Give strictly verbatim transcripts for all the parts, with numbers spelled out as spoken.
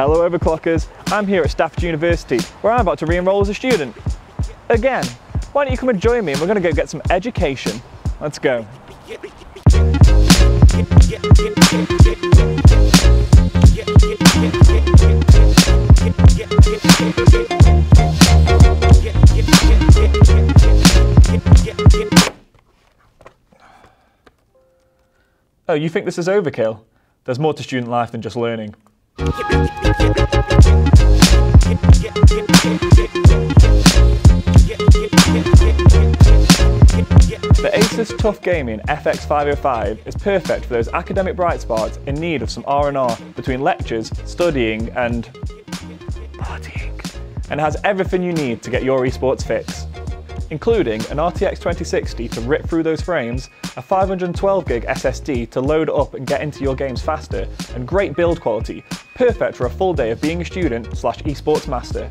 Hello Overclockers, I'm here at Staffordshire University where I'm about to re-enroll as a student. Again, why don't you come and join me and we're going to go get some education. Let's go. Oh, you think this is overkill? There's more to student life than just learning. The ASUS TUF Gaming F X five oh five is perfect for those academic bright spots in need of some R and R between lectures, studying and partying, and has everything you need to get your eSports fix, including an R T X twenty sixty to rip through those frames, a five hundred twelve gig S S D to load up and get into your games faster, and great build quality, perfect for a full day of being a student slash eSports master.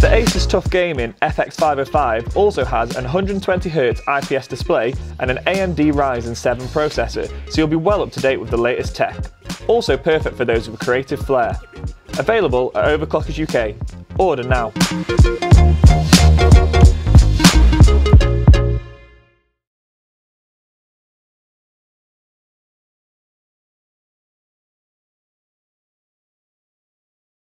The ASUS TUF Gaming F X five oh five also has an one hundred twenty hertz I P S display and an A M D Ryzen seven processor, so you'll be well up to date with the latest tech. Also perfect for those with a creative flair. Available at Overclockers U K. Order now.